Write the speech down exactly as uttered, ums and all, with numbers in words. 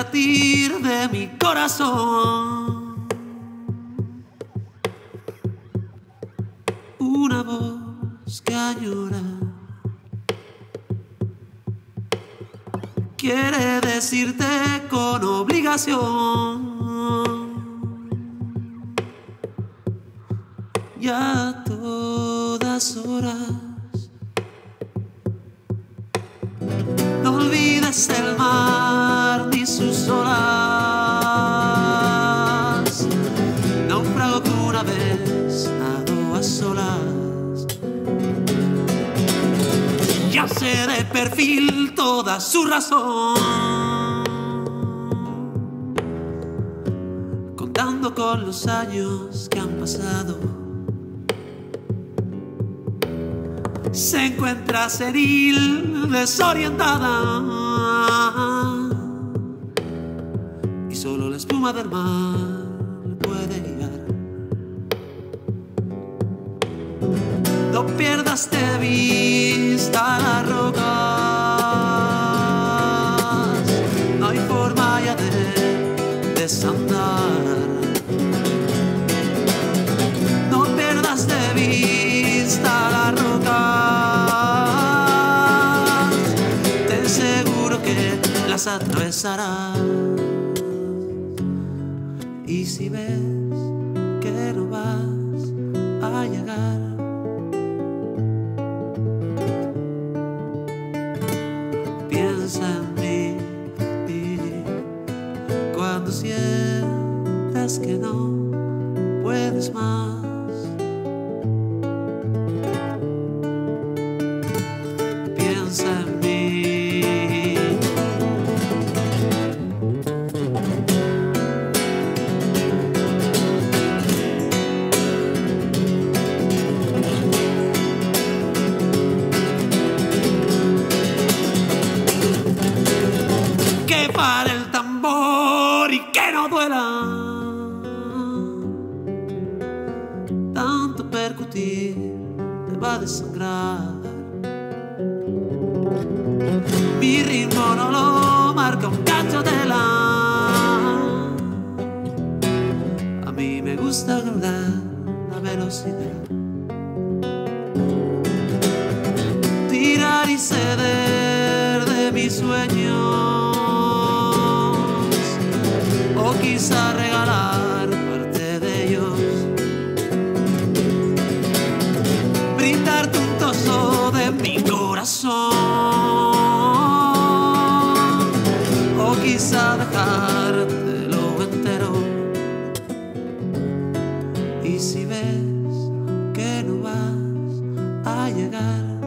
latir de mi corazón. Una voz que añora quiere decirte con obligación, y a todas horas. No olvides el mar ni sus olas, náufrago que una vez nadó a solas. Yace de perfil toda su razón, contando con los años que han pasado. Se encuentra senil, desorientada, y solo la espuma del mar puede guiar. No pierdas de vista las rocas, no hay forma ya de desandar. No pierdas de vista las rocas, atravesarás. Y si ves que no vas a llegar, piensa en mí. Y cuando sientas que no puedes más, piensa en mí. Para el tambor y que no duela tanto percutir, te va a desangrar. Mi ritmo no lo marca un cacho de lana, a mí me gusta guardar la velocidad. Tirar y ceder de mis sueños, o quizá regalar parte de ellos. Brindarte un trozo de mi corazón, o quizá dejártelo entero. Y si ves que no vas a llegar,